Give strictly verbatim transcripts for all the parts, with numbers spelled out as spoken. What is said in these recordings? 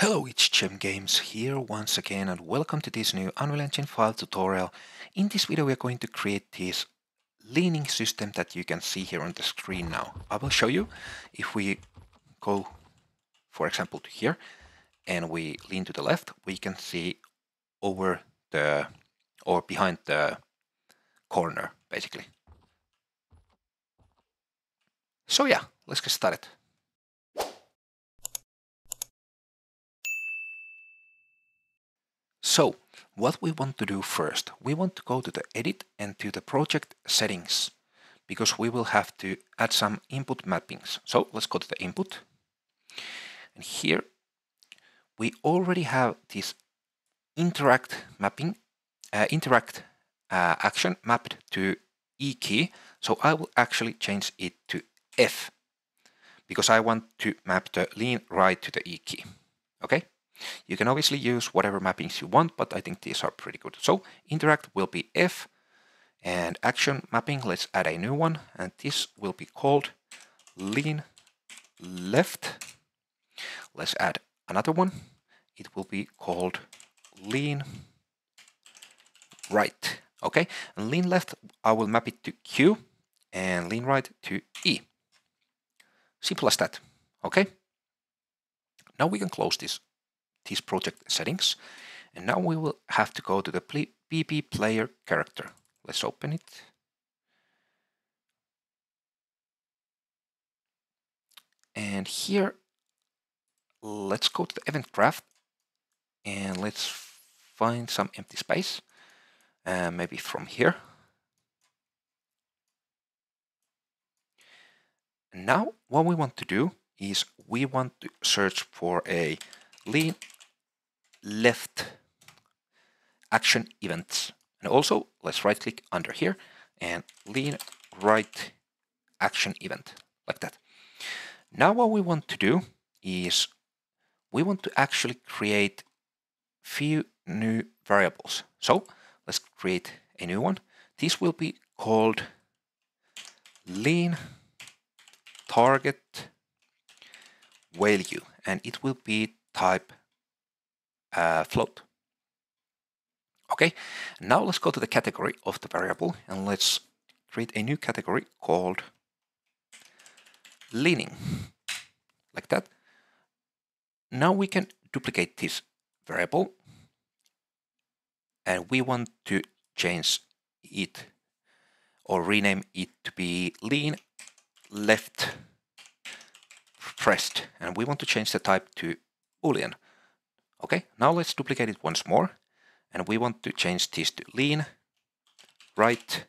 Hello, it's JemGames here once again and welcome to this new Unreal Engine five tutorial. In this video we are going to create this leaning system that you can see here on the screen now. I will show you. If we go, for example, to here and we lean to the left, we can see over the or behind the corner basically. So yeah, let's get started. So, what we want to do first, we want to go to the edit and to the project settings, because we will have to add some input mappings. So, let's go to the input. And here, we already have this interact mapping, uh, interact uh, action mapped to E key. So, I will actually change it to F, because I want to map the lean right to the E key. Okay? You can obviously use whatever mappings you want, but I think these are pretty good. So, interact will be F, and action mapping, let's add a new one, and this will be called lean left. Let's add another one. It will be called lean right. Okay, and lean left, I will map it to Q, and lean right to E. Simple as that, okay? Now we can close this. These project settings, and now we will have to go to the B B player character. Let's open it. And here, let's go to the event graph and let's find some empty space, uh, maybe from here. Now, what we want to do is we want to search for a lean left action events, and also let's right click under here and lean right action event, like that. Now what we want to do is we want to actually create few new variables, so let's create a new one. This will be called lean target value, and it will be type uh, float. Okay, now let's go to the category of the variable and let's create a new category called leaning, like that. Now we can duplicate this variable and we want to change it or rename it to be lean left pressed, and we want to change the type to Boolean. Okay, now let's duplicate it once more and we want to change this to lean right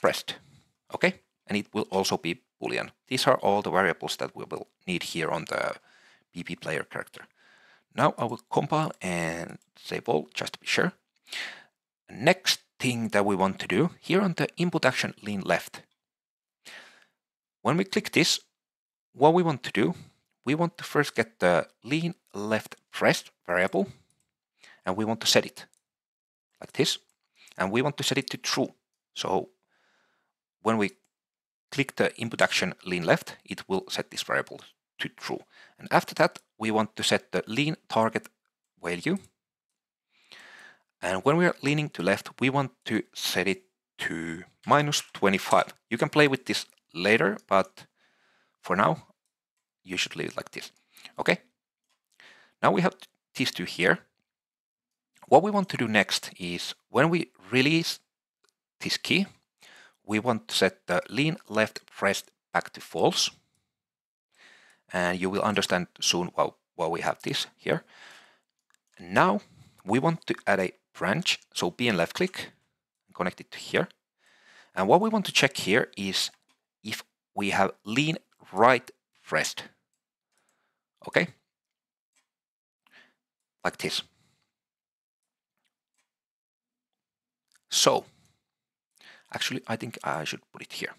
pressed. Okay, and it will also be Boolean. These are all the variables that we will need here on the B B player character. Now I will compile and save all just to be sure. Next thing that we want to do here on the input action lean left. When we click this, what we want to do, we want to first get the lean left pressed variable and we want to set it like this, and we want to set it to true. So when we click the input action lean left, it will set this variable to true. And after that, we want to set the lean target value. And when we are leaning to left, we want to set it to minus twenty-five. You can play with this later, but for now, you should leave it like this. Okay, now we have these two here. What we want to do next is when we release this key, we want to set the lean left pressed back to false. And you will understand soon why, why we have this here. Now we want to add a branch, so B and left click, connect it to here. And what we want to check here is if we have lean right pressed. Okay, like this. So, actually, I think I should put it here.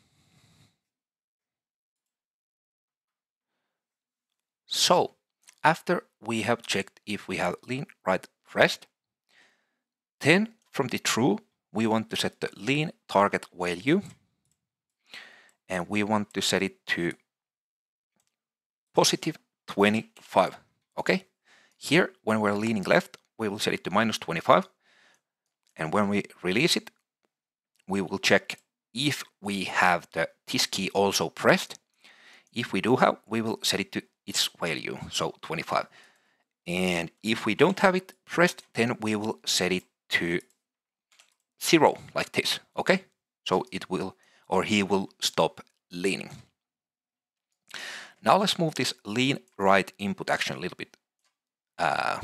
So, after we have checked if we have lean right pressed, then from the true, we want to set the lean target value and we want to set it to positive twenty-five. Okay, here when we're leaning left, we will set it to minus twenty-five, and when we release it, we will check if we have the this key also pressed. If we do have, we will set it to its value, so twenty-five. And if we don't have it pressed, then we will set it to zero, like this, okay? So it will, or he will stop leaning. Now let's move this lean right input action a little bit uh,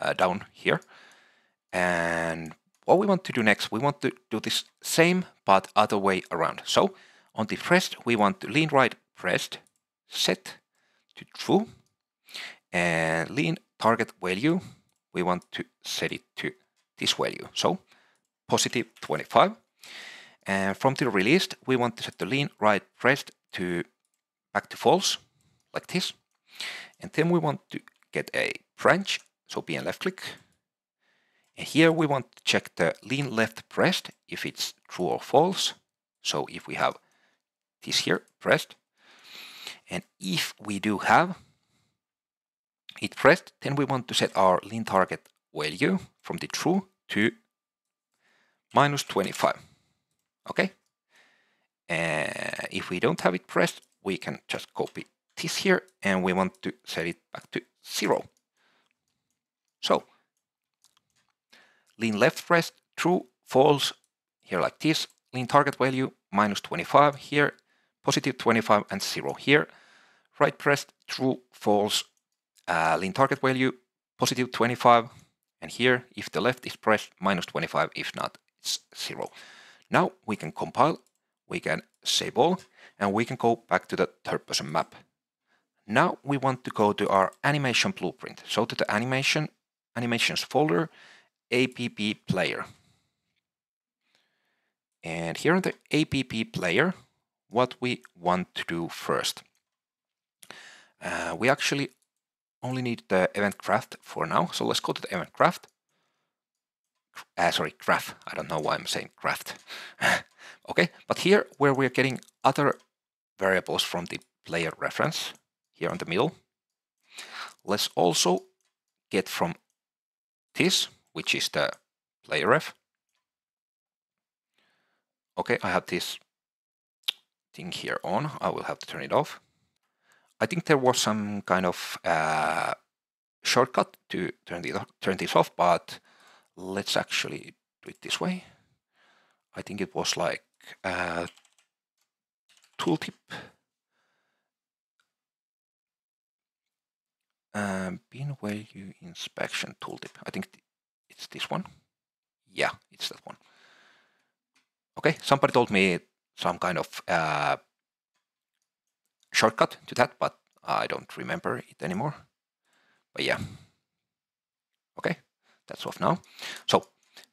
uh, down here. And what we want to do next, we want to do this same, but other way around. So on the pressed, we want to lean right pressed, set to true. And lean target value, we want to set it to this value, so positive twenty-five. And from the released, we want to set the lean right pressed to back to false, like this. And then we want to get a branch, so B and left click. And here we want to check the lean left pressed, if it's true or false. So if we have this here pressed, and if we do have it pressed, then we want to set our lean target value from the true to minus twenty-five. Okay, and if we don't have it pressed, we can just copy this here, and we want to set it back to zero. So lean left pressed, true, false, here like this, lean target value minus twenty-five here, positive twenty-five and zero here, right pressed, true, false, Uh, lean target value, positive twenty-five, and here, if the left is pressed, minus twenty-five, if not, it's zero. Now we can compile, we can save all, and we can go back to the third person map. Now we want to go to our animation blueprint, so to the animation, animations folder, app player. And here in the app player, what we want to do first. Uh, we actually only need the event graph for now, so let's go to the event graph. Uh, sorry, graph. I don't know why I'm saying graph. Okay, but here where we're getting other variables from the player reference, here in the middle, let's also get from this, which is the player ref. Okay, I have this thing here on. I will have to turn it off. I think there was some kind of uh, shortcut to turn, the, turn this off, but let's actually do it this way. I think it was like uh, tooltip, um, bin value inspection tooltip. I think th it's this one. Yeah, it's that one. Okay, somebody told me some kind of uh, shortcut to that, but I don't remember it anymore. But yeah, okay, that's off now. So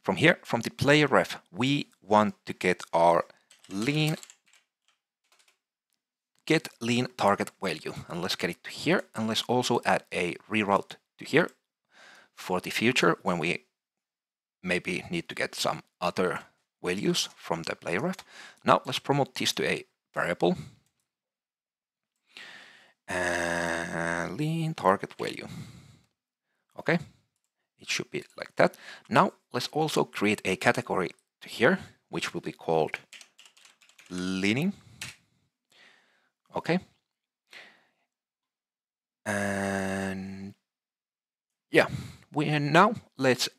from here, from the player ref, we want to get our lean get lean target value, and let's get it to here, and let's also add a reroute to here for the future when we maybe need to get some other values from the player ref. Now let's promote this to a variable. Uh, lean target value. Okay, it should be like that. Now let's also create a category to here, which will be called leaning. Okay, and yeah, we and now let's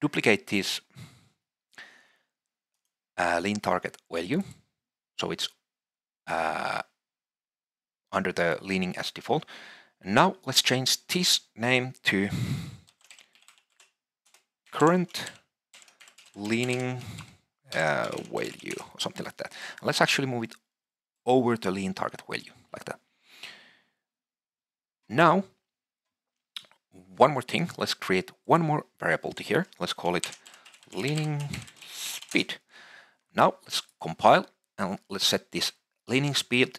duplicate this uh, lean target value, so it's uh, under the leaning as default. Now let's change this name to current leaning uh, value or something like that. Let's actually move it over to lean target value like that. Now, one more thing. Let's create one more variable to here. Let's call it leaning speed. Now let's compile and let's set this leaning speed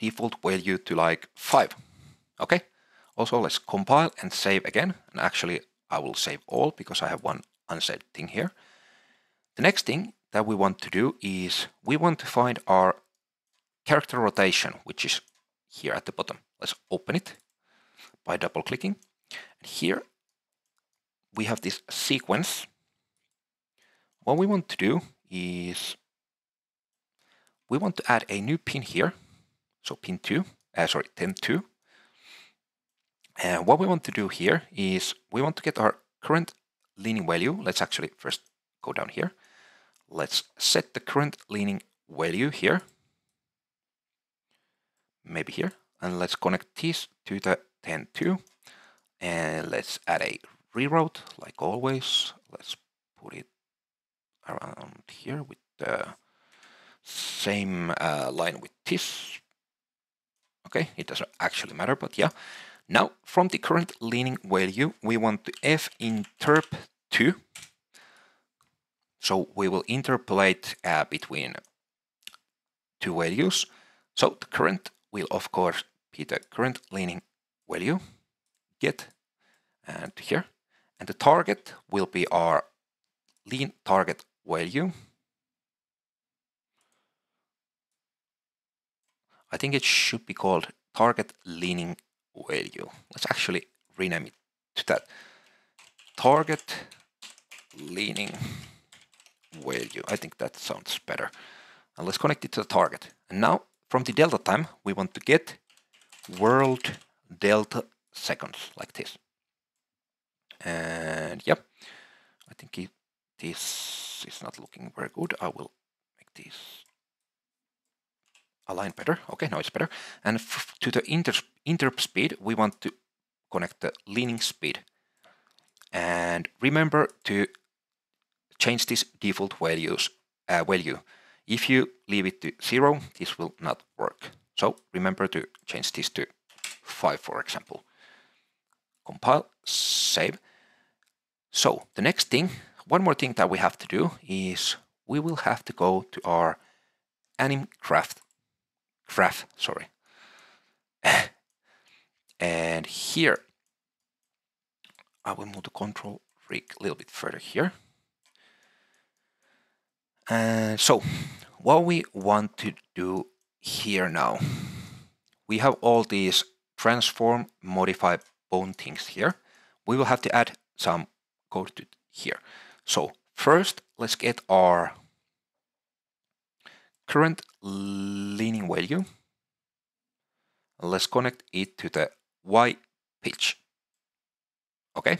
default value to like five. Okay, also let's compile and save again, and actually I will save all because I have one unsaved thing here. The next thing that we want to do is we want to find our character rotation, which is here at the bottom. Let's open it by double clicking. And here we have this sequence. What we want to do is we want to add a new pin here. So pin two, uh, sorry, ten two. And what we want to do here is we want to get our current leaning value. Let's actually first go down here. Let's set the current leaning value here. Maybe here. And let's connect this to the ten two. And let's add a reroute, like always. Let's put it around here with the same uh, line with this. Okay, it doesn't actually matter, but yeah. Now, from the current leaning value, we want to F interp to. So we will interpolate uh, between two values. So the current will, of course, be the current leaning value, get, and here. And the target will be our lean target value. I think it should be called target leaning value. Let's actually rename it to that. Target leaning value. I think that sounds better. And let's connect it to the target. And now from the delta time, we want to get world delta seconds, like this. And yep, I think it, this is not looking very good. I will make this align better. Okay, now it's better. And f to the interp, interp speed, we want to connect the leaning speed. And remember to change this default values uh, value. If you leave it to zero, this will not work. So remember to change this to five, for example. Compile, save. So the next thing, one more thing that we have to do is we will have to go to our anim graph. graph, sorry. And here, I will move the control rig a little bit further here. Uh, so, what we want to do here now, we have all these transform modify bone things here. We will have to add some code to here. So, first, let's get our current leaning value. Let's connect it to the Y pitch. Okay,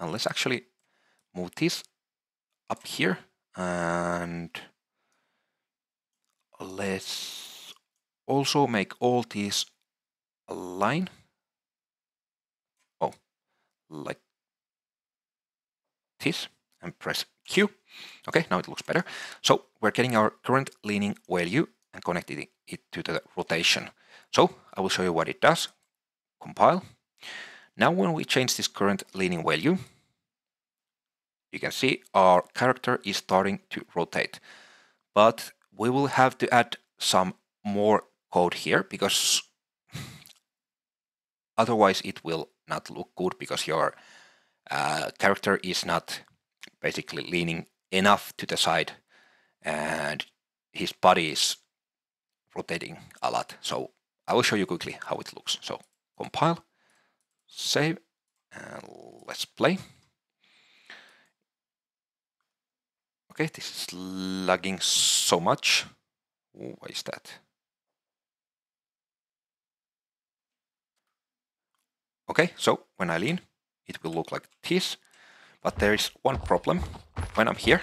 and let's actually move this up here. And let's also make all these align. Oh, like this, and press Q. Okay, now it looks better. So we're getting our current leaning value and connecting it to the rotation. So I will show you what it does. Compile. Now when we change this current leaning value, you can see our character is starting to rotate, but we will have to add some more code here because otherwise it will not look good, because your uh, character is not basically leaning enough to the side and his body is rotating a lot. So I will show you quickly how it looks. So compile, save, and let's play. Okay, this is lagging so much. Why is that? Okay, so when I lean, it will look like this. But there is one problem. When I'm here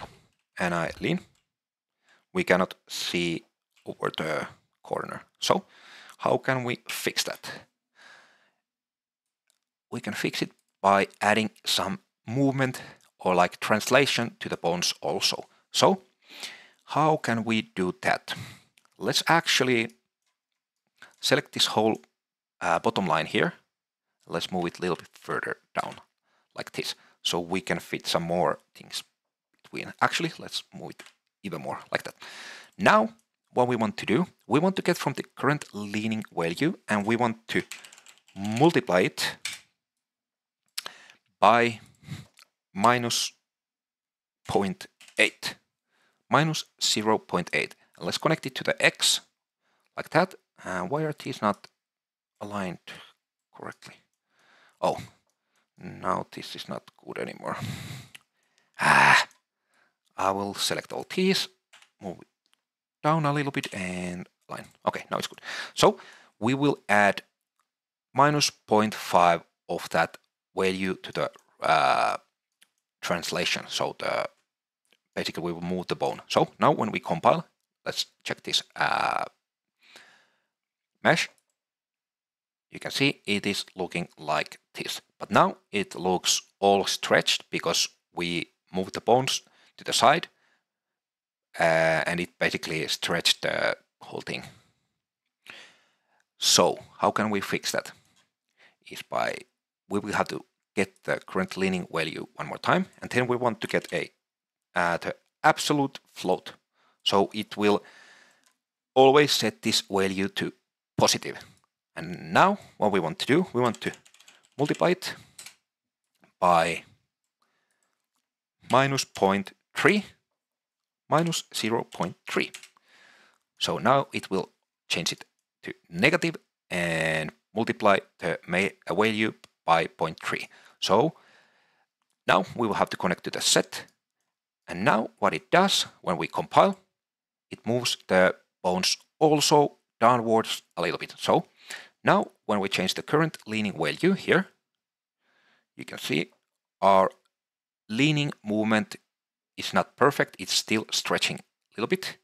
and I lean, we cannot see over the corner. So how can we fix that? We can fix it by adding some movement, or like translation to the bones also. So how can we do that? Let's actually select this whole uh, bottom line here. Let's move it a little bit further down, like this, so we can fit some more things between. Actually, let's move it even more, like that. Now, what we want to do, we want to get from the current leaning value, and we want to multiply it by minus zero point eight, minus zero point eight. Let's connect it to the X, like that. And why are these not aligned correctly. Oh, now this is not good anymore. Ah, I will select all these, move it down a little bit and align. Okay, now it's good. So we will add minus zero point five of that value to the uh, translation. So the, basically we will move the bone. So now when we compile, let's check this uh, mesh. You can see it is looking like this, but now it looks all stretched because we moved the bones to the side uh, and it basically stretched the whole thing. So how can we fix that? Is by we will have to get the current leaning value one more time, and then we want to get a uh, the absolute float. So it will always set this value to positive. And now what we want to do, we want to multiply it by minus zero point three, minus zero point three. So now it will change it to negative and multiply the value by zero point three. So now we will have to connect to the set. And now what it does when we compile, it moves the bones also downwards a little bit. So now when we change the current leaning value here, you can see our leaning movement is not perfect. It's still stretching a little bit.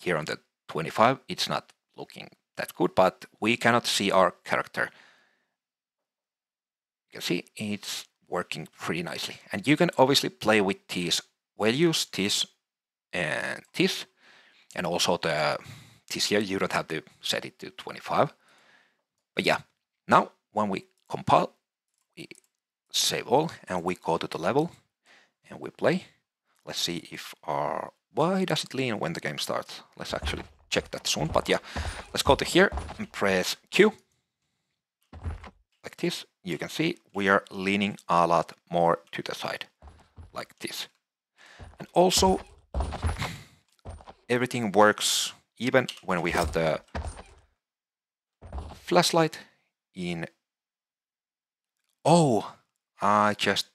Here on the twenty-five, it's not looking that good, but we cannot see our character. You can see it's working pretty nicely. And you can obviously play with these values, this and this, and also the this here, you don't have to set it to twenty-five. But yeah, now when we compile, we save all and we go to the level and we play. Let's see if our, why does it lean when the game starts? Let's actually check that soon, but yeah, let's go to here and press Q. Like this, you can see we are leaning a lot more to the side, like this. And also, everything works even when we have the flashlight in. Oh, I just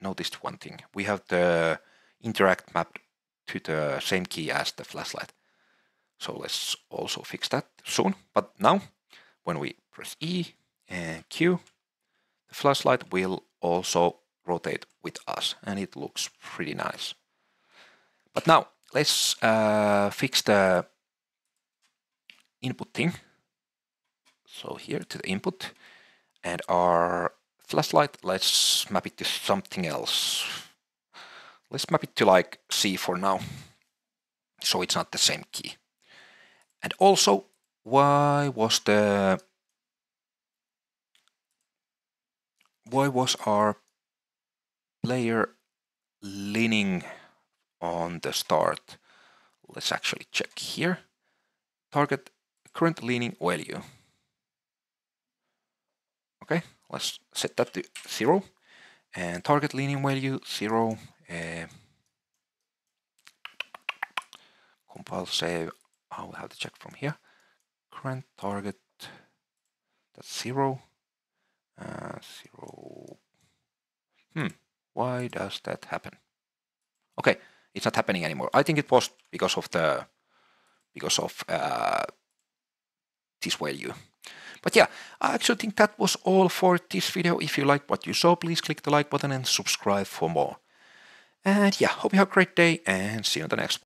noticed one thing. We have the interact mapped to the same key as the flashlight. So let's also fix that soon. But now when we press E and Q, the flashlight will also rotate with us and it looks pretty nice. But now let's uh, fix the input thing. So here to the input and our flashlight, let's map it to something else. Let's map it to like C for now, so it's not the same key. And also, why was the why was our player leaning on the start? Let's actually check here. Target current leaning value. Okay, let's set that to zero. And target leaning value zero. Uh, compile, save. I will have to check from here. Current target, that's zero. Uh, zero. Hmm, why does that happen? Okay, it's not happening anymore. I think it was because of the because of uh, this value. But yeah, I actually think that was all for this video. If you liked what you saw, please click the like button and subscribe for more. And yeah, hope you have a great day and see you on the next one.